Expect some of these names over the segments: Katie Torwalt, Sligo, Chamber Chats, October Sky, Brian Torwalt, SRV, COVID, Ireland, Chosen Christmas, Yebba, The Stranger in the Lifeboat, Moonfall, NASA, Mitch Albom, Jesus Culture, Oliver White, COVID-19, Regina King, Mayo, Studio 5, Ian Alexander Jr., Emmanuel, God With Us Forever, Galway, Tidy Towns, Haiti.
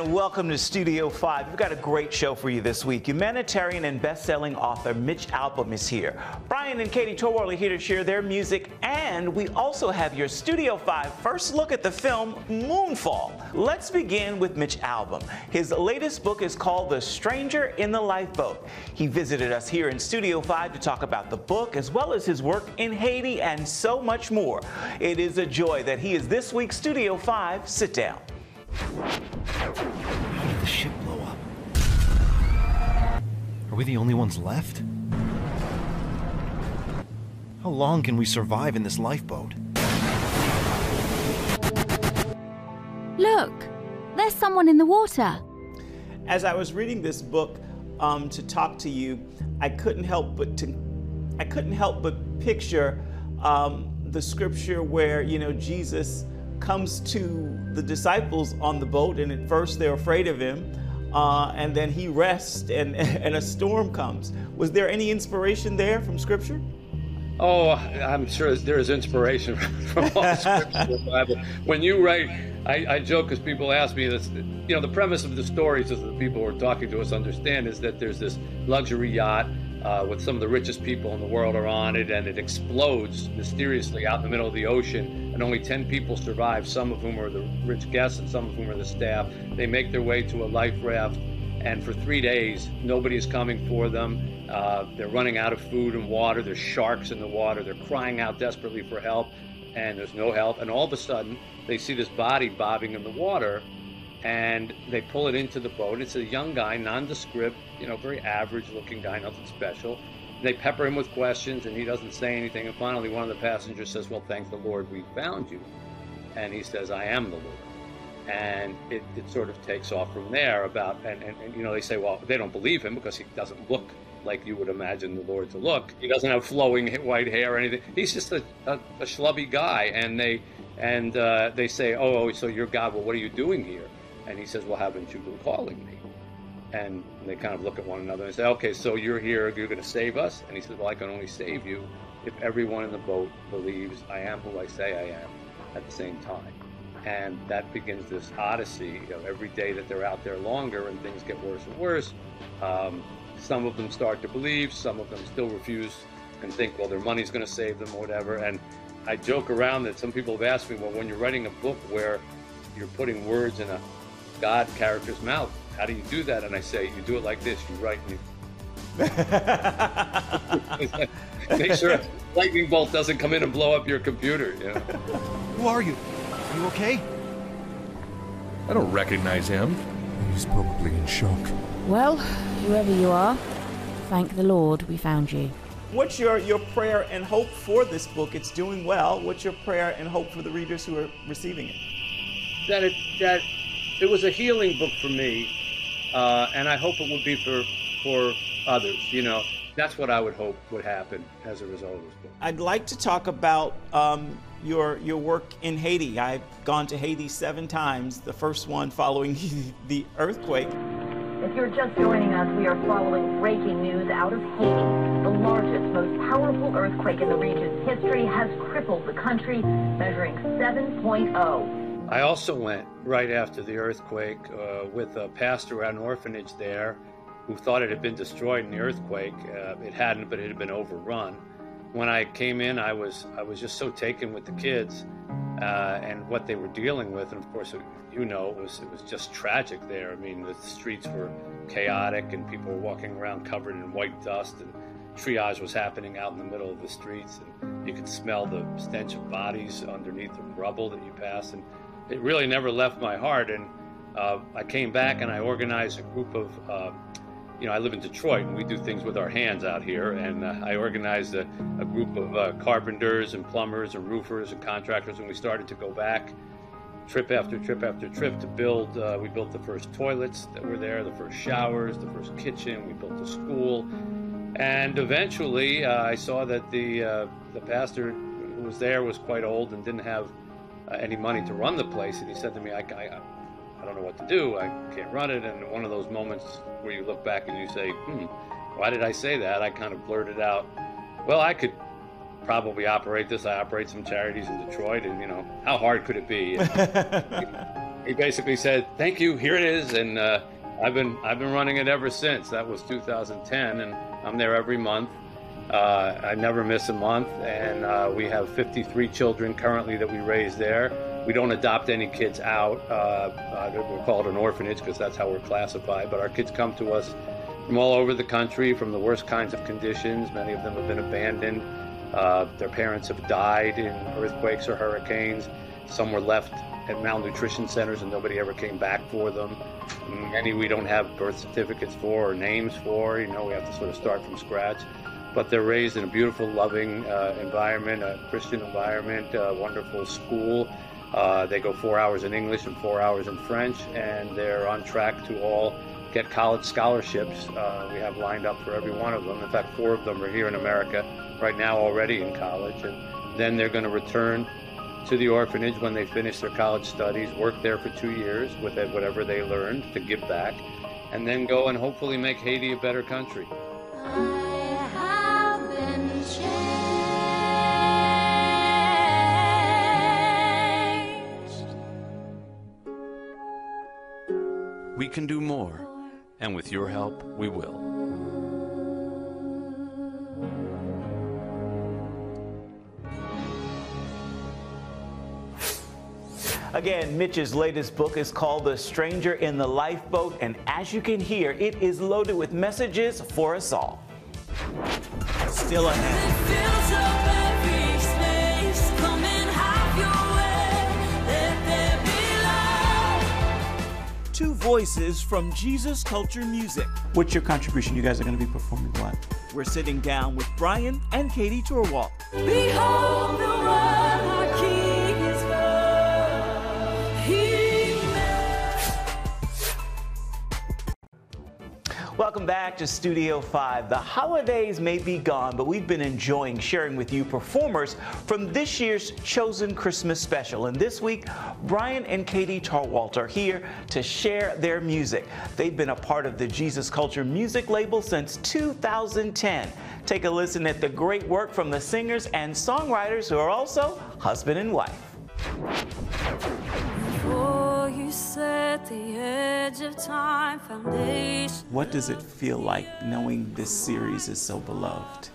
and welcome to Studio 5. We've got a great show for you this week. Humanitarian and best-selling author Mitch Albom is here. Brian and Katie Torwalt are here to share their music, and we also have your Studio 5 first look at the film Moonfall. Let's begin with Mitch Albom. His latest book is called The Stranger in the Lifeboat. He visited us here in Studio 5 to talk about the book as well as his work in Haiti and so much more. It is a joy that he is this week's Studio 5 Sit Down. Did the ship blow up? Are we the only ones left? How long can we survive in this lifeboat? Look, there's someone in the water. As I was reading this book to talk to you, I couldn't help but picture the scripture where, you know, Jesus comes to the disciples on the boat, and at first they're afraid of him, and then he rests, and a storm comes. Was there any inspiration there from Scripture? Oh, I'm sure there is inspiration from all Scripture in the Bible. When you write, I joke because people ask me this, you know, the premise of the stories that the people who are talking to us understand is that there's this luxury yacht with some of the richest people in the world are on it, and it explodes mysteriously out in the middle of the ocean, and only 10 people survive, some of whom are the rich guests and some of whom are the staff. They make their way to a life raft, and for 3 days nobody is coming for them. They're running out of food and water. There's sharks in the water. They're crying out desperately for help, and there's no help. And all of a sudden they see this body bobbing in the water, and they pull it into the boat. It's a young guy, nondescript, you know, very average looking guy, nothing special. They pepper him with questions and he doesn't say anything. And finally, one of the passengers says, well, thank the Lord, we found you. And he says, I am the Lord. And it sort of takes off from there about, and you know, they say, well, they don't believe him because he doesn't look like you would imagine the Lord to look. He doesn't have flowing white hair or anything. He's just a schlubby guy. And they say, oh, so you're God, well, what are you doing here? And he says, well, haven't you been calling me? And they kind of look at one another and say, okay, so you're here, you're going to save us? And he says, well, I can only save you if everyone in the boat believes I am who I say I am at the same time. And that begins this odyssey of every day that they're out there longer and things get worse and worse. Some of them start to believe, some of them still refuse and think, well, their money's going to save them or whatever. And I joke around that some people have asked me, well, when you're writing a book where you're putting words in a God character's mouth, how do you do that? And I say, you do it like this, you write and you make sure a lightning bolt doesn't come in and blow up your computer, you know? Who are you? Are you okay? I don't recognize him. He's probably in shock. Well, whoever you are, thank the Lord we found you. What's your prayer and hope for this book? It's doing well. What's your prayer and hope for the readers who are receiving it? It was a healing book for me, and I hope it would be for others, you know. That's what I would hope would happen as a result of this book. I'd like to talk about your work in Haiti. I've gone to Haiti 7 times, the first one following the earthquake. If you're just joining us, we are following breaking news out of Haiti. The largest, most powerful earthquake in the region's history has crippled the country, measuring 7.0. I also went right after the earthquake with a pastor at an orphanage there who thought it had been destroyed in the earthquake. It hadn't, but it had been overrun. When I came in, I was just so taken with the kids and what they were dealing with. And of course, you know, it was just tragic there. I mean, the streets were chaotic and people were walking around covered in white dust, and triage was happening out in the middle of the streets. And you could smell the stench of bodies underneath the rubble that you passed. And it really never left my heart, and I came back and I organized a group of, you know, I live in Detroit and we do things with our hands out here, and I organized a group of carpenters and plumbers and roofers and contractors, and we started to go back trip after trip after trip to build, we built the first toilets that were there, the first showers, the first kitchen, we built a school, and eventually I saw that the pastor who was there was quite old and didn't have any money to run the place, and he said to me, I don't know what to do, I can't run it. And one of those moments where you look back and you say, why did I say that? I kind of blurted out, well, I could probably operate this. I operate some charities in Detroit, and you know, how hard could it be? he basically said, "Thank you, here it is," and I've been running it ever since. That was 2010, and I'm there every month. I never miss a month, and we have 53 children currently that we raise there. We don't adopt any kids out. We're called an orphanage because that's how we're classified, but our kids come to us from all over the country, from the worst kinds of conditions. Many of them have been abandoned. Their parents have died in earthquakes or hurricanes. Some were left at malnutrition centers and nobody ever came back for them. Many we don't have birth certificates for or names for. You know, we have to sort of start from scratch. But they're raised in a beautiful, loving environment, a Christian environment, a wonderful school. They go 4 hours in English and 4 hours in French, and they're on track to all get college scholarships. We have lined up for every one of them. In fact, 4 of them are here in America right now already in college, and then they're going to return to the orphanage when they finish their college studies, work there for 2 years with whatever they learned to give back, and then go and hopefully make Haiti a better country. We can do more, and with your help, we will. Again, Mitch's latest book is called The Stranger in the Lifeboat, and as you can hear, it is loaded with messages for us all. Still ahead. Two voices from Jesus Culture Music. What's your contribution? You guys are going to be performing live. We're sitting down with Brian and Katie Torwalt. Behold the One, our King is born. Welcome back to Studio 5. The holidays may be gone, but we've been enjoying sharing with you performers from this year's Chosen Christmas special. And this week, Brian and Katie Torwalt are here to share their music. They've been a part of the Jesus Culture music label since 2010. Take a listen at the great work from the singers and songwriters who are also husband and wife. You set the edge of time foundation. What does it feel like knowing this series is so beloved?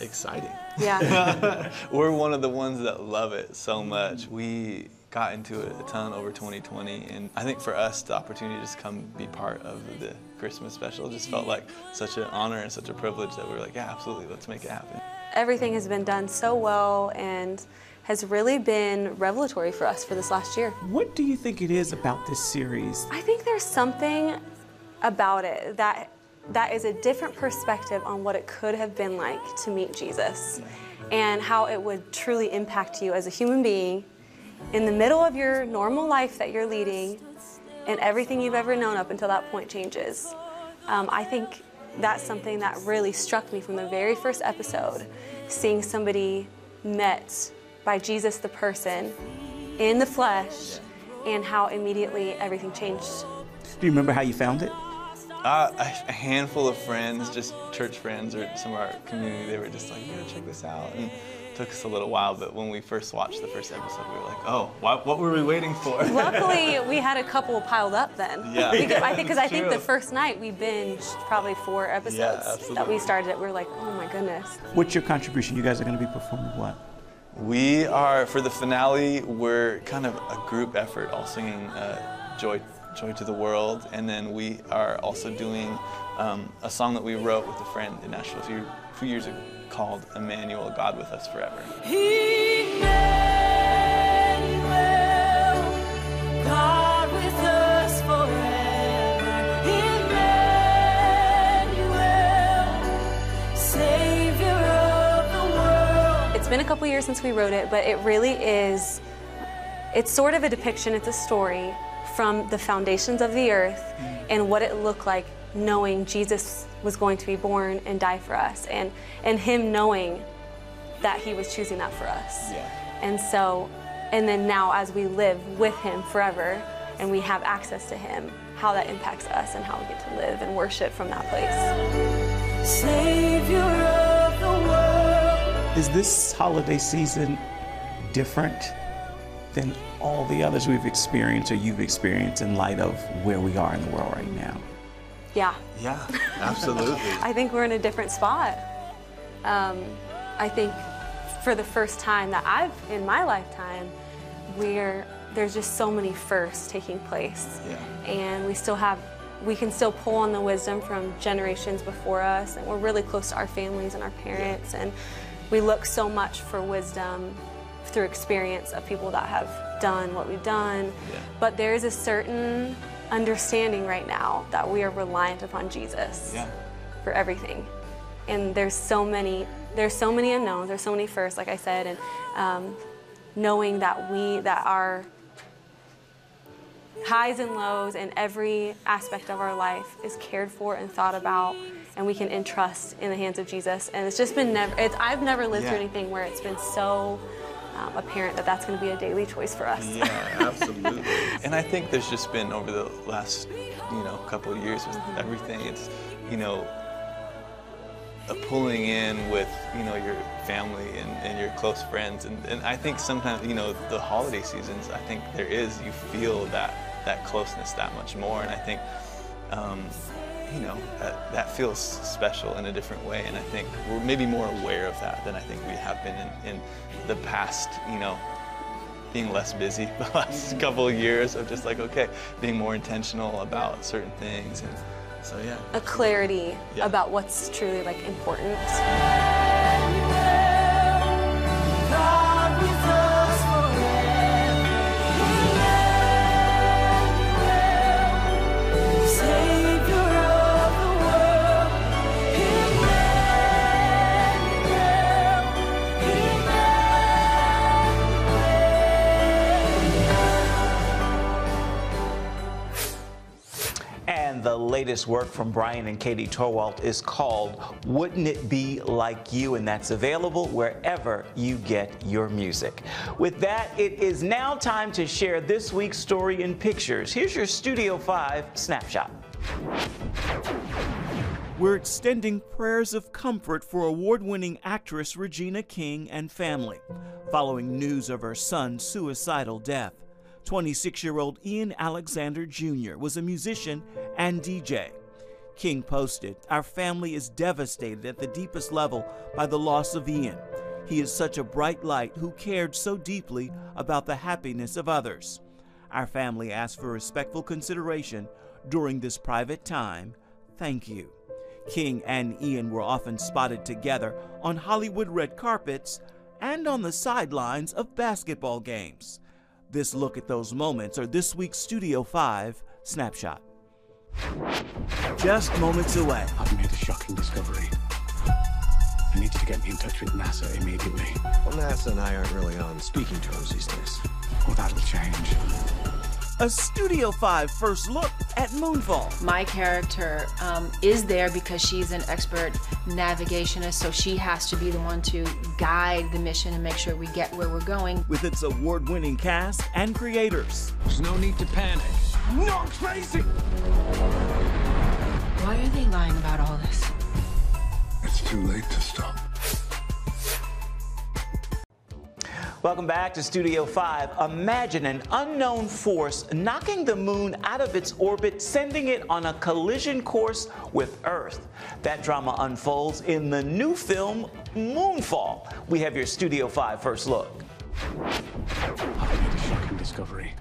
Exciting. Yeah. We're one of the ones that love it so much. We got into it a ton over 2020, and I think for us the opportunity to just come be part of the Christmas special just felt like such an honor and such a privilege that we were like, yeah, absolutely, let's make it happen. Everything has been done so well and has really been revelatory for us for this last year. What do you think it is about this series? I think there's something about it that is a different perspective on what it could have been like to meet Jesus and how it would truly impact you as a human being in the middle of your normal life that you're leading, and everything you've ever known up until that point changes. I think that's something that really struck me from the very first episode, seeing somebody met by Jesus the person, in the flesh, and how immediately everything changed. Do you remember how you found it? A handful of friends, just church friends or some of our community, they were just like, yeah, check this out. And it took us a little while, but when we first watched the first episode, we were like, oh, what were we waiting for? Luckily, we had a couple piled up then. Yeah. Because I think the first night we binged probably 4 episodes that we started it. We were like, oh my goodness. What's your contribution? You guys are gonna be performing what? We are, for the finale, we're kind of a group effort, all singing Joy to the World, and then we are also doing a song that we wrote with a friend in Nashville a few years ago called Emmanuel, God With Us Forever. Emmanuel, God with us forever. Emmanuel, Savior of the world. It's been a couple years since we wrote it, but it really is, it's sort of a depiction, it's a story from the foundations of the earth and what it looked like knowing Jesus was going to be born and die for us, and him knowing that he was choosing that for us. Yeah. And then now as we live with him forever and we have access to him, how that impacts us and how we get to live and worship from that place. Savior of the world. Is this holiday season different than all the others we've experienced or you've experienced in light of where we are in the world right now? Yeah. Yeah, absolutely. I think we're in a different spot. I think for the first time that I've, in my lifetime, there's just so many firsts taking place. Yeah. And we can still pull on the wisdom from generations before us, and we're really close to our families and our parents, yeah. and we look so much for wisdom through experience of people that have done what we've done. Yeah. But there is a certain understanding right now that we are reliant upon Jesus yeah. for everything. And there's so many unknowns, there's so many firsts, like I said, and knowing that our highs and lows in every aspect of our life is cared for and thought about, and we can entrust in the hands of Jesus. And it's just been I've never lived yeah. through anything where it's been so apparent that that's going to be a daily choice for us. Yeah, absolutely. And I think there's just been, over the last, couple of years with mm-hmm. everything, it's, pulling in with, your family and your close friends. And I think sometimes, the holiday seasons, I think there is, you feel that closeness that much more. And I think, that feels special in a different way. And I think we're maybe more aware of that than I think we have been in the past, being less busy the last couple of years of just like, okay, being more intentional about certain things. And, so, yeah. A clarity yeah. about what's truly like important. The latest work from Brian and Katie Torwalt is called Wouldn't It Be Like You, and that's available wherever you get your music. With that, it is now time to share this week's story in pictures. Here's your Studio 5 snapshot. We're extending prayers of comfort for award-winning actress Regina King and family, following news of her son's suicidal death. 26-year-old Ian Alexander Jr. was a musician and DJ. King posted, "Our family is devastated at the deepest level by the loss of Ian. He is such a bright light who cared so deeply about the happiness of others. Our family asked for respectful consideration during this private time. Thank you." King and Ian were often spotted together on Hollywood red carpets and on the sidelines of basketball games. This look at those moments are this week's Studio 5 snapshot. Just moments away. I've made a shocking discovery. I need you to get me in touch with NASA immediately. Well, NASA and I aren't really on speaking terms these days. Oh, that'll change. A Studio 5 first look at Moonfall. My character is there because she's an expert navigationist, so she has to be the one to guide the mission and make sure we get where we're going. With its award-winning cast and creators. There's no need to panic. No, Tracy! Why are they lying about all this? It's too late to stop. Welcome back to Studio 5. Imagine an unknown force knocking the moon out of its orbit, sending it on a collision course with Earth. That drama unfolds in the new film, Moonfall. We have your Studio 5 first look. I've made a shocking discovery.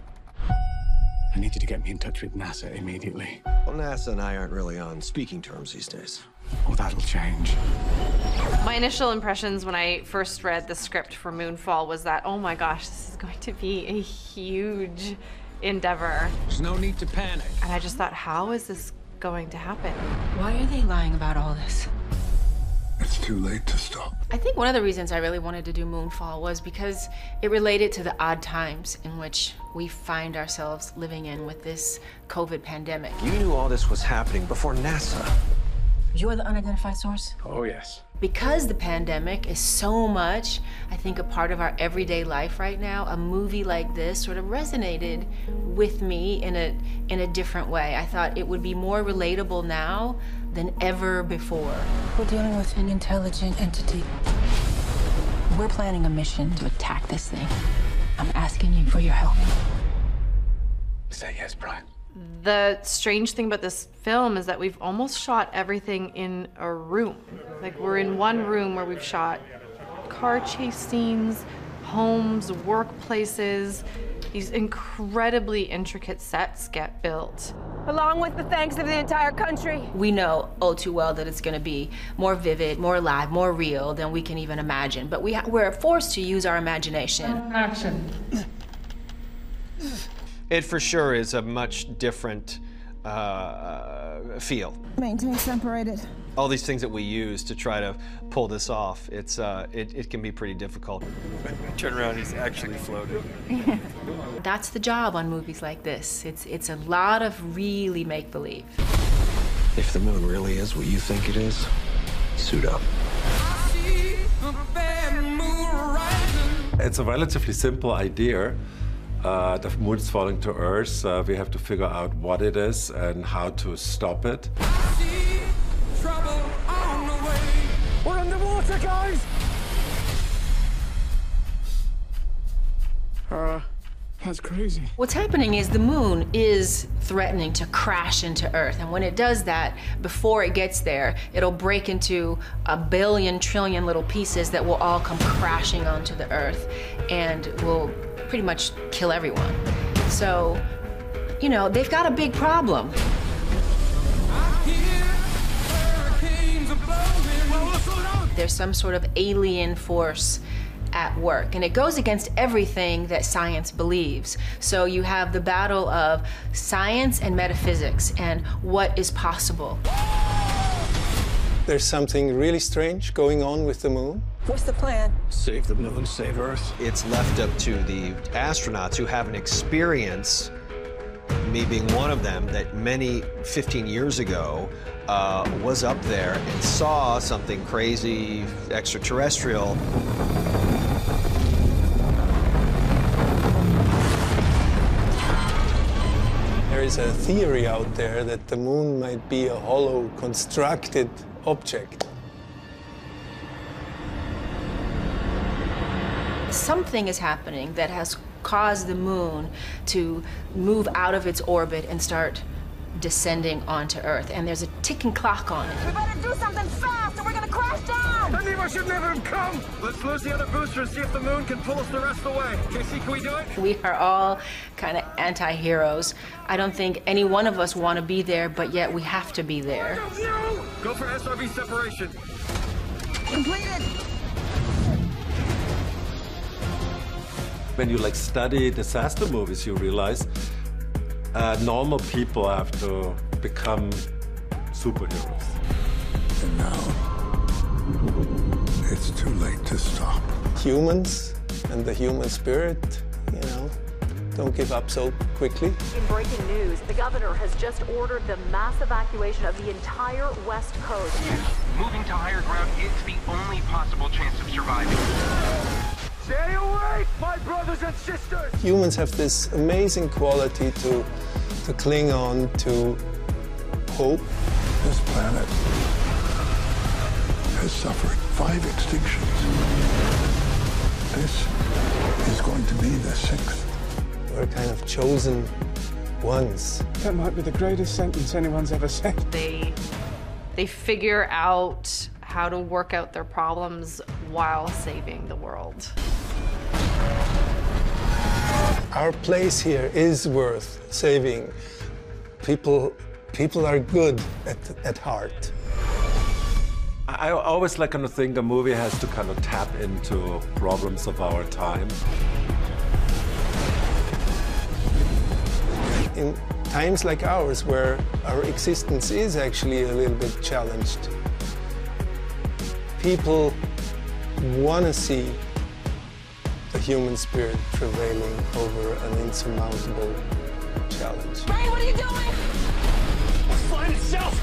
I need you to get me in touch with NASA immediately. Well, NASA and I aren't really on speaking terms these days. Oh, that'll change. My initial impressions when I first read the script for Moonfall was that, oh my gosh, this is going to be a huge endeavor. There's no need to panic. And I just thought, how is this going to happen? Why are they lying about all this? It's too late to stop. I think one of the reasons I really wanted to do Moonfall was because it related to the odd times in which we find ourselves living in with this COVID pandemic. You knew all this was happening before NASA. You're the unidentified source? Oh, yes. Because the pandemic is so much, I think, a part of our everyday life right now, a movie like this sort of resonated with me in a different way. I thought it would be more relatable now than ever before. We're dealing with an intelligent entity. We're planning a mission to attack this thing. I'm asking you for your help. Say yes, Brian. The strange thing about this film is that we've almost shot everything in a room. Like, we're in one room where we've shot car chase scenes, homes, workplaces. These incredibly intricate sets get built. Along with the thanks of the entire country. We know all too well that it's gonna be more vivid, more alive, more real than we can even imagine. But we're forced to use our imagination. Action. It for sure is a much different feel. Maintain separated. All these things that we use to try to pull this off, it can be pretty difficult. Turn around, he's actually floating. That's the job on movies like this. It's a lot of really make-believe. If the moon really is what you think it is, suit up. It's a relatively simple idea. The moon's falling to Earth. We have to figure out what it is and how to stop it. I see trouble on the way. We're underwater, guys! That's crazy. What's happening is the moon is threatening to crash into Earth. And when it does that, before it gets there, it'll break into a billion, trillion little pieces that will all come crashing onto the Earth and will pretty much kill everyone. So, you know, they've got a big problem. There's some sort of alien force at work, and it goes against everything that science believes. So you have the battle of science and metaphysics and what is possible. There's something really strange going on with the moon. What's the plan? Save the moon, save Earth. It's left up to the astronauts who have an experience, me being one of them, that many 15 years ago was up there and saw something crazy, extraterrestrial. There is a theory out there that the moon might be a hollow, constructed object. Something is happening that has caused the moon to move out of its orbit and start descending onto Earth, and there's a ticking clock on it. We better do something fast or we're gonna crash down! Anima should never have come! Let's lose the other booster and see if the moon can pull us the rest of the way. Casey, can we do it? We are all kind of anti-heroes. I don't think any one of us want to be there, but yet we have to be there. No! Go for SRV separation. Completed! When you like study disaster movies, you realize normal people have to become superheroes. And now, it's too late to stop. Humans and the human spirit, you know, don't give up so quickly. In breaking news, the governor has just ordered the mass evacuation of the entire West Coast. Moving to higher ground is the only possible chance of surviving. Stay awake, my brothers and sisters! Humans have this amazing quality to cling on to hope. This planet has suffered 5 extinctions. This is going to be the 6th. We're kind of chosen ones. That might be the greatest sentence anyone's ever said. They figure out how to work out their problems while saving the world. Our place here is worth saving. People are good at heart. I always like to think a movie has to kind of tap into problems of our time. In times like ours, where our existence is actually a little bit challenged, people want to see the human spirit prevailing over an insurmountable challenge. Brian, what are you doing? It's flying itself!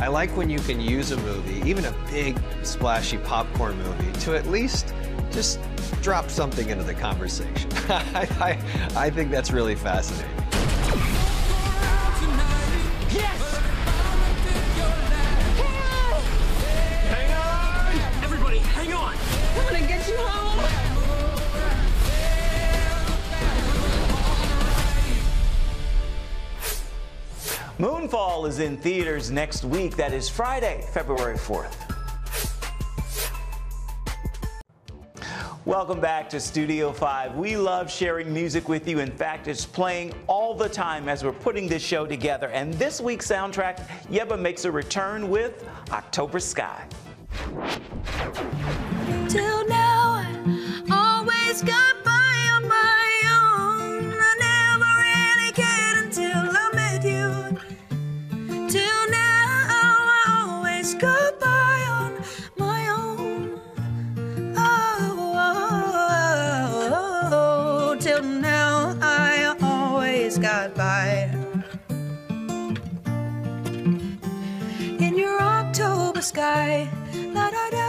I like when you can use a movie, even a big, splashy popcorn movie, to at least just drop something into the conversation. I think that's really fascinating. Yes! Hang on! I'm gonna get you home! Moonfall is in theaters next week. That is Friday, February 4th. Welcome back to Studio 5. We love sharing music with you. In fact, it's playing all the time as we're putting this show together. And this week's soundtrack, Yebba makes a return with October Sky. Till now, always got by on my own. I never really cared until I met you. Till now, I always got by on my own. Oh, till now, I always got by. In your October sky, la-da-da.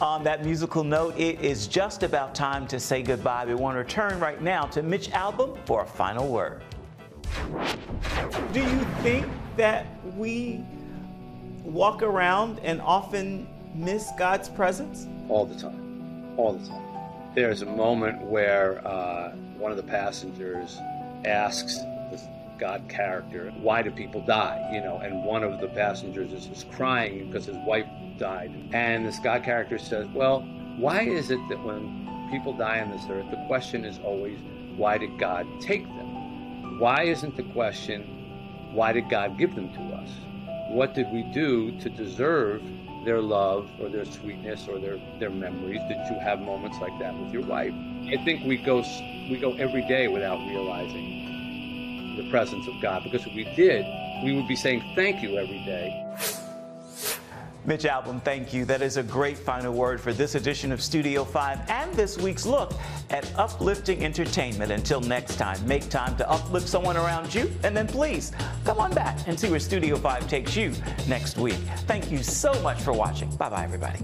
On that musical note, it is just about time to say goodbye. We want to return right now to Mitch Albom for a final word. Do you think that we walk around and often miss God's presence? All the time. All the time. There's a moment where one of the passengers asks the God character, why do people die? You know, and one of the passengers is crying because his wife died. And this God character says, well, why is it that when people die on this earth, the question is always, why did God take them? Why isn't the question, why did God give them to us? What did we do to deserve their love or their sweetness or their memories? Did you have moments like that with your wife? I think we go every day without realizing the presence of God, because if we did, we would be saying thank you every day. Mitch Albom, thank you. That is a great final word for this edition of Studio 5 and this week's look at uplifting entertainment. Until next time, make time to uplift someone around you, and then please come on back and see where Studio 5 takes you next week. Thank you so much for watching. Bye-bye, everybody.